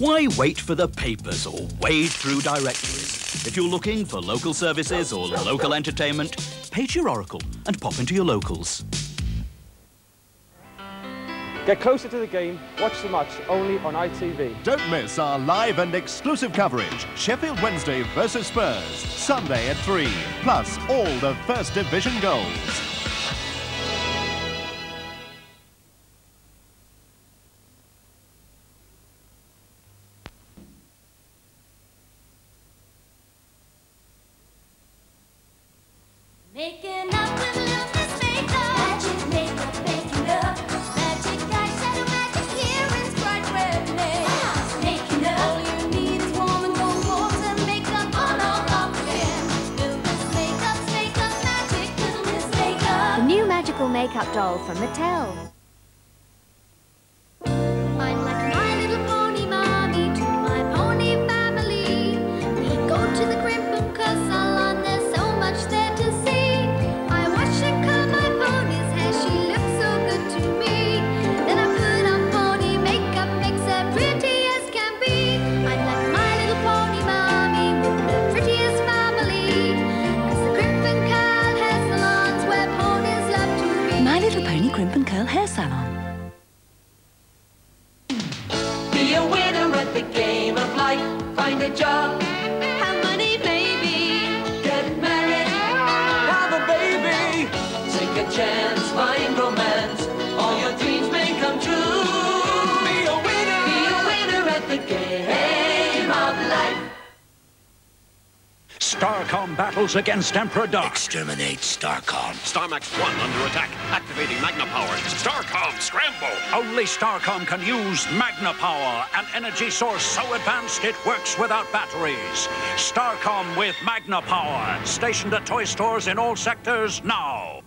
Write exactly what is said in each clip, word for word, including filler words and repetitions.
Why wait for the papers or wade through directories? If you're looking for local services or local entertainment, page your Oracle and pop into your locals. Get closer to the game, watch the match only on I T V. Don't miss our live and exclusive coverage, Sheffield Wednesday versus Spurs, Sunday at three, plus all the First Division goals. Making up with love is made up. Magic, make up, making up. Magic eyes, shadow magic here is bright redness. Ah. Making up. All you need is warm and cold water. Make up all up again. Build this makeup, make up magic, build this makeup. The new magical makeup doll from Mattel. Hair salon. Be a winner at the game of life. Find a job. Have money, baby. Get married. Have a baby. Take a chance. Find romance. All your dreams may come true. Be a winner. Be a winner at the game of life. StarCom battles against Emperor Dark. Exterminate StarCom. StarMax one under attack. Activating Magna Power. StarCom, scramble! Only StarCom can use Magna Power, an energy source so advanced it works without batteries. StarCom with Magna Power. Stationed at toy stores in all sectors now.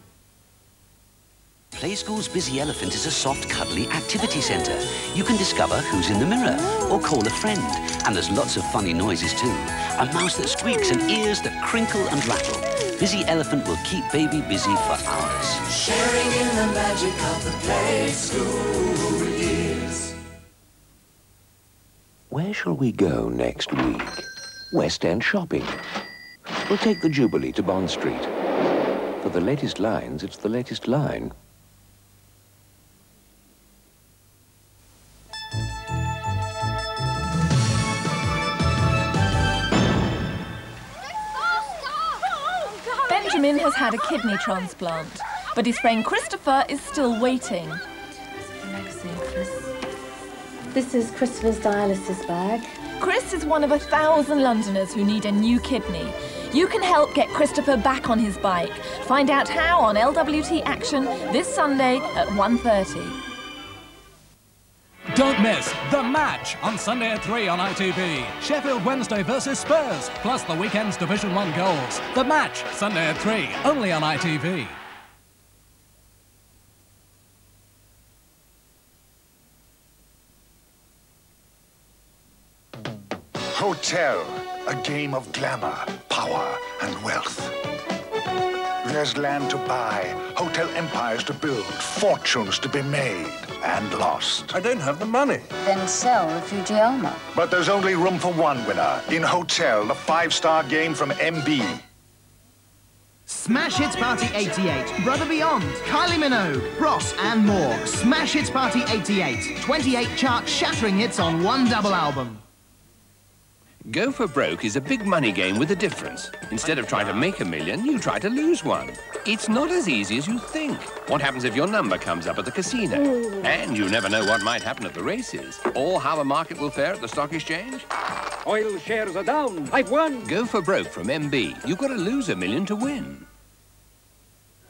Playskool's Busy Elephant is a soft, cuddly activity centre. You can discover who's in the mirror, or call a friend. And there's lots of funny noises too. A mouse that squeaks and ears that crinkle and rattle. Busy Elephant will keep baby busy for hours. Sharing in the magic of the Playskool years. Where shall we go next week? West End shopping. We'll take the Jubilee to Bond Street. For the latest lines, it's the latest line. Benjamin has had a kidney transplant, but his friend Christopher is still waiting. This is Christopher's dialysis bag. Chris is one of a thousand Londoners who need a new kidney. You can help get Christopher back on his bike. Find out how on L W T Action this Sunday at one thirty. Don't miss The Match on Sunday at three on I T V. Sheffield Wednesday versus Spurs, plus the weekend's Division one goals. The Match, Sunday at three, only on I T V. Hotel, a game of glamour, power and wealth. There's land to buy, hotel empires to build, fortunes to be made and lost. I don't have the money. Then sell the Fuji Alma. But there's only room for one winner in Hotel, the five-star game from M B. Smash Hits Party eighty-eight, Brother Beyond, Kylie Minogue, Ross and more. Smash Hits Party eighty-eight, twenty-eight chart-shattering hits on one double album. Go for Broke is a big money game with a difference. Instead of trying to make a million, you try to lose one. It's not as easy as you think. What happens if your number comes up at the casino? And you never know what might happen at the races, or how the market will fare at the stock exchange. Oil shares are down. I've won. Go for Broke from M B. You've got to lose a million to win.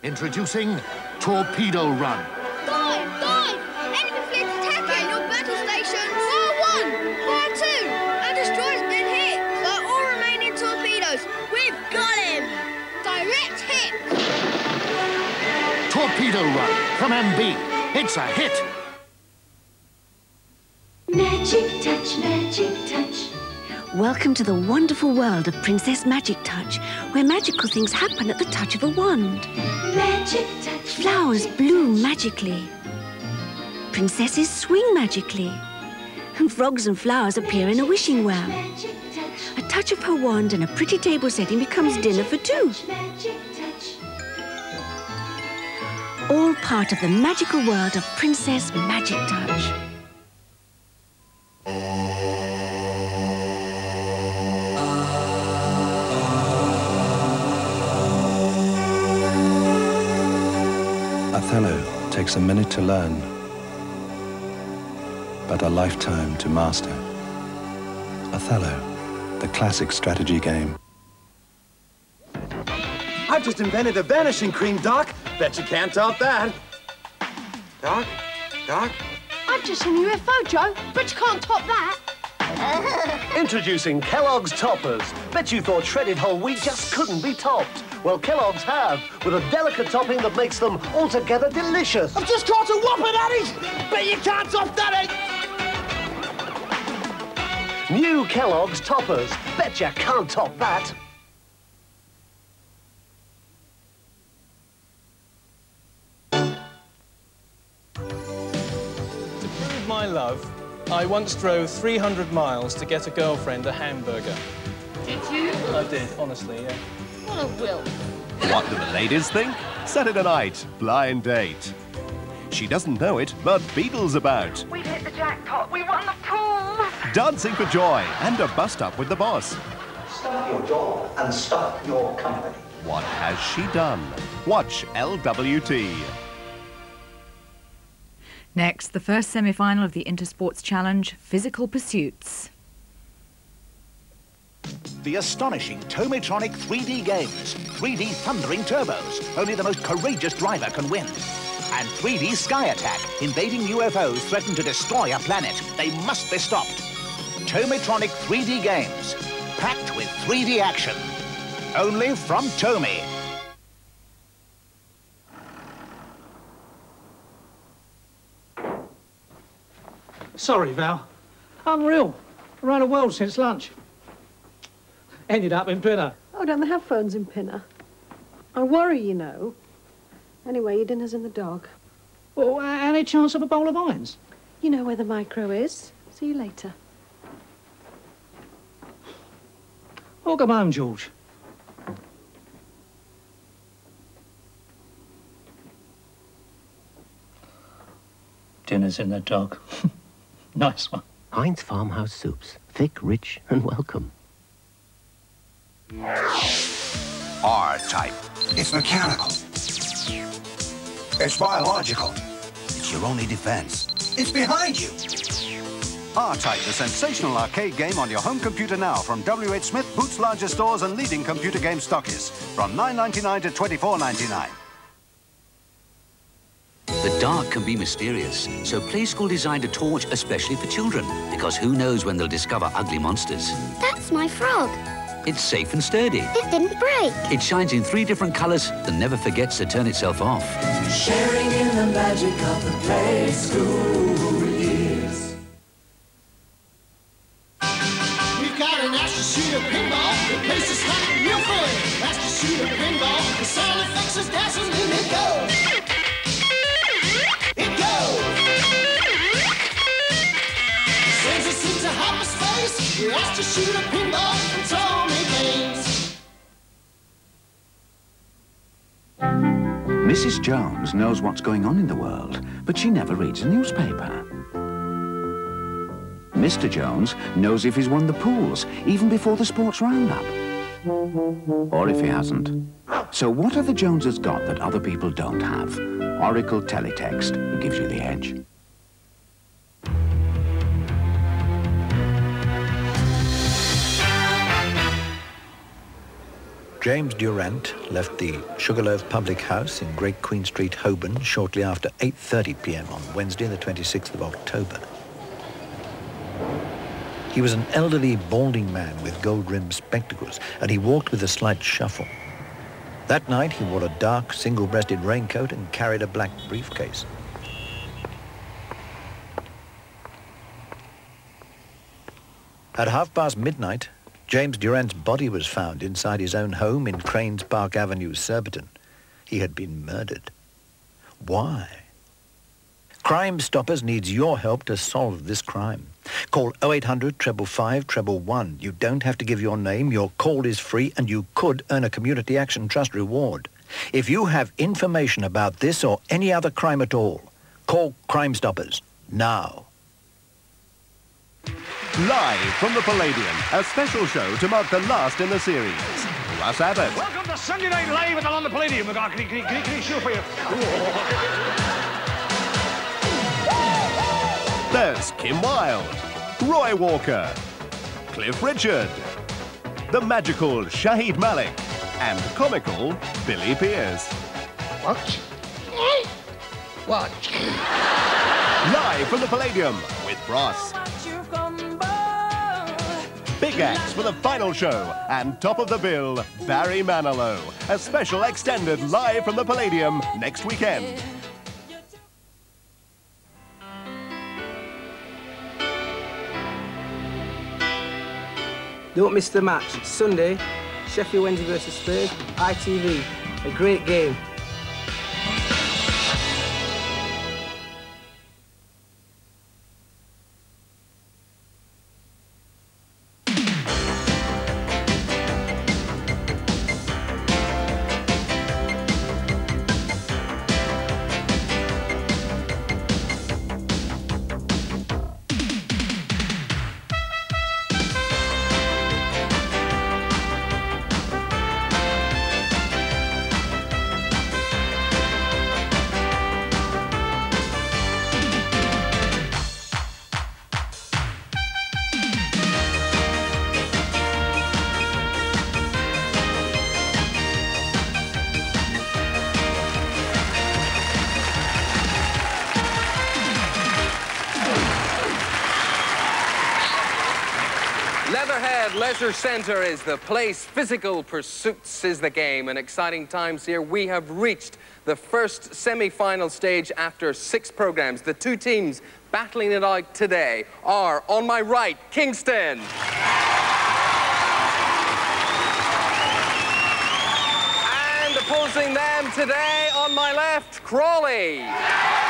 Introducing Torpedo Run. Dive! Dive! Enemy fleet attacking! Your battle station! Fire one! Fire two! Our destroyer's been hit! By all remaining torpedoes, we've got him! Direct hit! Torpedo Run from M B. It's a hit! Magic Touch, Magic Touch. Welcome to the wonderful world of Princess Magic Touch, where magical things happen at the touch of a wand. Magic Touch. Flowers bloom magically. Princesses swing magically. and frogs and flowers appear in a wishing well. A touch of her wand and a pretty table setting becomes dinner for two. All part of the magical world of Princess Magic Touch. Othello takes a minute to learn, but a lifetime to master. Othello, the classic strategy game. I've just invented a vanishing cream, Doc. Bet you can't top that. Doc? Doc? I've just seen a U F O, Joe. Bet you can't top that. Introducing Kellogg's Toppers. Bet you thought shredded whole wheat just couldn't be topped. Well, Kellogg's have, with a delicate topping that makes them altogether delicious. I've just caught a whopper, Daddy! Bet you can't top that, eh? New Kellogg's Toppers. Bet you can't top that. My love, I once drove three hundred miles to get a girlfriend a hamburger. Did you? I did, honestly, yeah. What a will. What do the ladies think? Saturday night, blind date. She doesn't know it, but Beatles about. We've hit the jackpot, we won the pool. Dancing for joy and a bust up with the boss. Stop your dog and stop your company. What has she done? Watch L W T. Next, the first semi-final of the Intersports Challenge, Physical Pursuits. The astonishing Tomytronic three D games, three D Thundering Turbos, only the most courageous driver can win. And three D Sky Attack, invading U F Os threaten to destroy a planet. They must be stopped. Tomytronic three D games, packed with three D action. Only from Tomy. Sorry, Val. Unreal. Around the world since lunch. Ended up in Pinner. Oh, don't they have phones in Pinner? I worry, you know. Anyway, your dinner's in the dog. Well, uh, any chance of a bowl of irons? You know where the micro is. See you later. Welcome home, George. Dinner's in the dog. Nice one. Heinz Farmhouse Soups. Thick, rich, and welcome. R-Type. It's mechanical. It's biological. It's your only defense. It's behind you. R-Type, the sensational arcade game on your home computer now from W H Smith, Boots' largest stores and leading computer game stockists. From nine ninety-nine to twenty-four ninety-nine. The dark can be mysterious, so Playskool designed a torch especially for children, because who knows when they'll discover ugly monsters. That's my frog. It's safe and sturdy. It didn't break. It shines in three different colours and never forgets to turn itself off. Sharing in the magic of the Playskool years. We've got an Astro Shooter pinball. The place is hot and real fun. Astro Shooter pinball. The sound effects is dazzling and it goes. We're asked to shoot a pinball and Tommy games. Missus Jones knows what's going on in the world, but she never reads a newspaper. Mister Jones knows if he's won the pools, even before the sports roundup. Or if he hasn't. So what have the Joneses got that other people don't have? Oracle Teletext gives you the edge. James Durrant left the Sugarloaf Public House in Great Queen Street, Holborn, shortly after eight thirty p m on Wednesday, the twenty-sixth of October. He was an elderly, balding man with gold-rimmed spectacles, and he walked with a slight shuffle. That night, he wore a dark, single-breasted raincoat and carried a black briefcase. At half past midnight, James Durrant's body was found inside his own home in Cranes Park Avenue, Surbiton. He had been murdered. Why? Crime Stoppers needs your help to solve this crime. Call oh eight hundred, five five five, one one one. You don't have to give your name, your call is free, and you could earn a Community Action Trust reward. If you have information about this or any other crime at all, call Crime Stoppers now. Live from the Palladium, a special show to mark the last in the series. Russ Abbott. Welcome to Sunday Night Live and on the Palladium. We've got a great show for you. There's Kim Wilde, Roy Walker, Cliff Richard, the magical Shahid Malik, and comical Billy Pierce. Watch. Watch. Live from the Palladium with Bros. Big acts for the final show and top of the bill, Barry Manilow. A special extended Live from the Palladium next weekend. Don't miss the match. Sunday, Sheffield Wednesday versus Spurs, I T V. A great game. Leisure Centre is the place, Physical Pursuits is the game, and exciting times here. We have reached the first semi-final stage after six programmes. The two teams battling it out today are, on my right, Kingston. And opposing them today, on my left, Crawley.